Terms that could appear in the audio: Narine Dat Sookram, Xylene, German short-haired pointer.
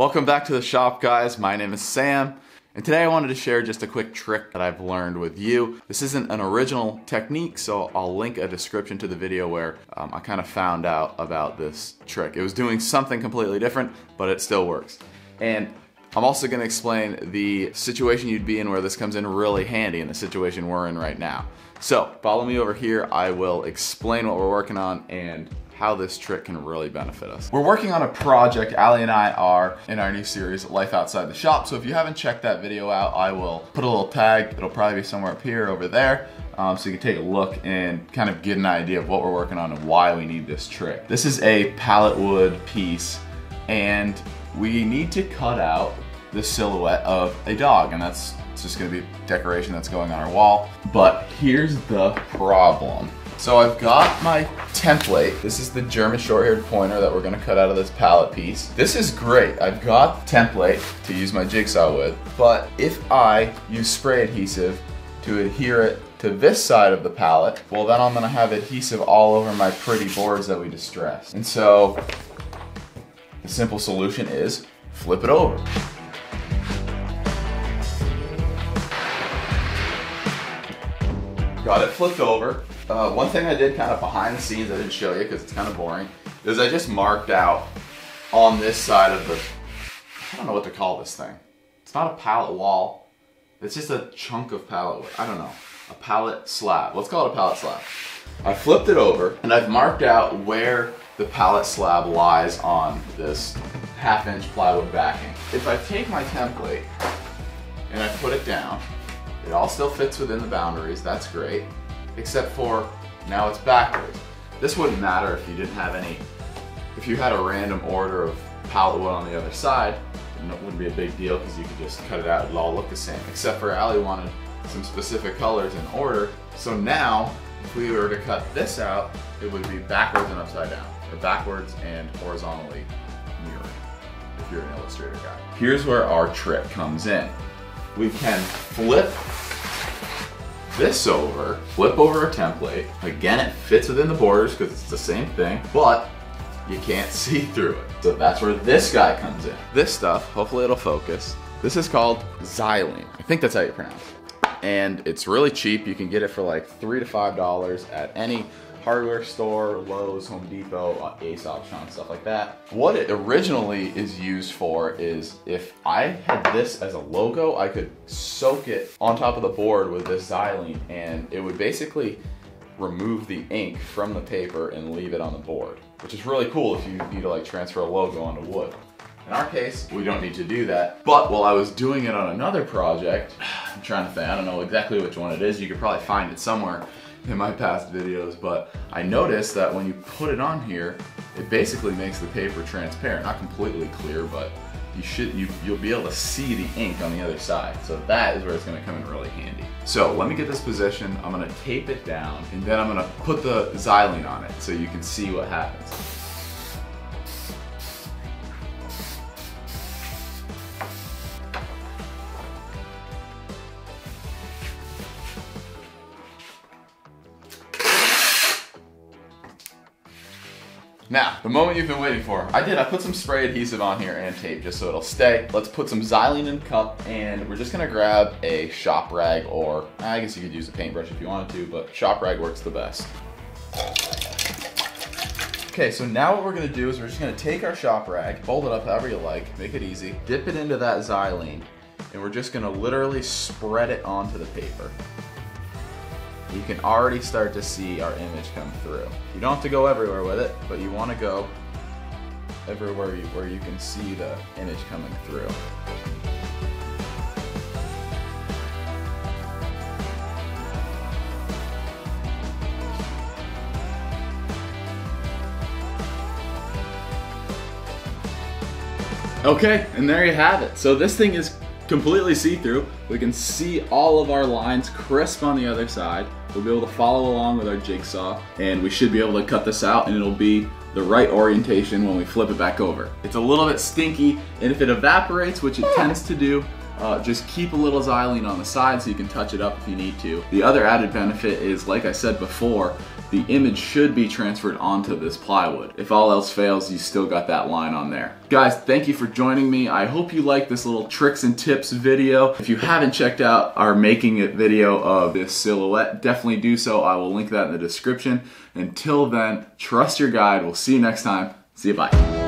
Welcome back to the shop, guys. My name is Sam, and today I wanted to share just a quick trick that I've learned with you. This isn't an original technique, so I'll link a description to the video where I kind of found out about this trick. It was doing something completely different, but it still works. And I'm also going to explain the situation you'd be in where this comes in really handy in the situation we're in right now. So follow me over here. I will explain what we're working on and how this trick can really benefit us. We're working on a project, Allie and I are, in our new series, Life Outside the Shop. So if you haven't checked that video out, I will put a little tag. It'll probably be somewhere up here, over there. So you can take a look and kind of get an idea of what we're working on and why we need this trick. This is a pallet wood piece, and we need to cut out the silhouette of a dog, and that's just gonna be decoration that's going on our wall. But here's the problem. So I've got my template. This is the German short-haired pointer that we're gonna cut out of this pallet piece. This is great. I've got the template to use my jigsaw with, but if I use spray adhesive to adhere it to this side of the pallet, well then I'm gonna have adhesive all over my pretty boards that we distressed. And so the simple solution is flip it over. Got it flipped over. One thing I did kind of behind the scenes, I didn't show you because it's kind of boring, is I just marked out on this side of the, I don't know what to call this thing. It's not a pallet wall. It's just a chunk of pallet wood. I don't know, a pallet slab. Let's call it a pallet slab. I flipped it over and I've marked out where the pallet slab lies on this half-inch plywood backing. If I take my template and I put it down, it all still fits within the boundaries, that's great, except for now it's backwards. This wouldn't matter if you didn't have any, if you had a random order of pallet wood on the other side, and it wouldn't be a big deal because you could just cut it out, it'd all look the same, except for Allie wanted some specific colors in order, so now if we were to cut this out, it would be backwards and upside down, or backwards and horizontally mirrored, if you're an illustrator guy. Here's where our trick comes in. We can flip this over, flip over a template. Again, it fits within the borders because it's the same thing, but you can't see through it. So that's where this guy comes in. This stuff, hopefully it'll focus. This is called Xylene. I think that's how you pronounce it. And it's really cheap. You can get it for like $3 to $5 at any hardware store, Lowe's, Home Depot, Ace Option, stuff like that. What it originally is used for is if I had this as a logo, I could soak it on top of the board with this Xylene and it would basically remove the ink from the paper and leave it on the board, which is really cool if you need to like transfer a logo onto wood. In our case, we don't need to do that. But while I was doing it on another project, I'm trying to think, I don't know exactly which one it is. You could probably find it somewhere in my past videos, but I noticed that when you put it on here, it basically makes the paper transparent. Not completely clear, but you'll be able to see the ink on the other side. So that is where it's gonna come in really handy. So let me get this position. I'm gonna tape it down, and then I'm gonna put the Xylene on it so you can see what happens. Now, the moment you've been waiting for. I put some spray adhesive on here and tape just so it'll stay. Let's put some Xylene in the cup and we're just gonna grab a shop rag, or I guess you could use a paintbrush if you wanted to, but shop rag works the best. Okay, so now what we're gonna do is we're just gonna take our shop rag, fold it up however you like, make it easy, dip it into that Xylene, and we're just gonna literally spread it onto the paper. You can already start to see our image come through. You don't have to go everywhere with it, but you want to go everywhere where you can see the image coming through. Okay, and there you have it. So this thing is completely see-through. We can see all of our lines crisp on the other side. We'll be able to follow along with our jigsaw, and we should be able to cut this out, and it'll be the right orientation when we flip it back over. It's a little bit stinky, and if it evaporates, which it tends to do, just keep a little Xylene on the side so you can touch it up if you need to. The other added benefit is, like I said before, the image should be transferred onto this plywood. If all else fails, you still got that line on there. Guys, thank you for joining me. I hope you like this little tricks and tips video. If you haven't checked out our making it video of this silhouette, definitely do so. I will link that in the description. Until then, trust your guide. We'll see you next time. See you, bye.